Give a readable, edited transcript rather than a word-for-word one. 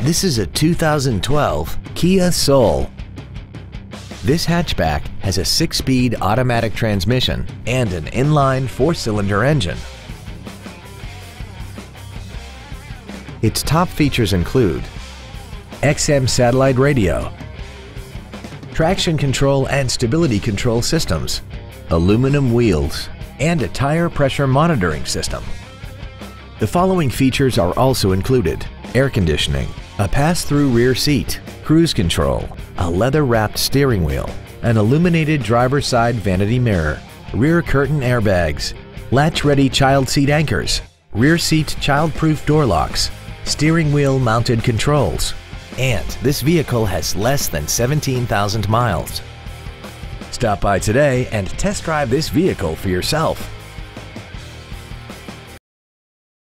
This is a 2012 Kia Soul. This hatchback has a 6-speed automatic transmission and an inline 4-cylinder engine. Its top features include XM satellite radio, traction control and stability control systems, aluminum wheels, and a tire pressure monitoring system. The following features are also included: air conditioning, a pass-through rear seat, cruise control, a leather-wrapped steering wheel, an illuminated driver's side vanity mirror, rear curtain airbags, latch-ready child seat anchors, rear seat child-proof door locks, steering wheel mounted controls, and this vehicle has less than 17,000 miles. Stop by today and test drive this vehicle for yourself.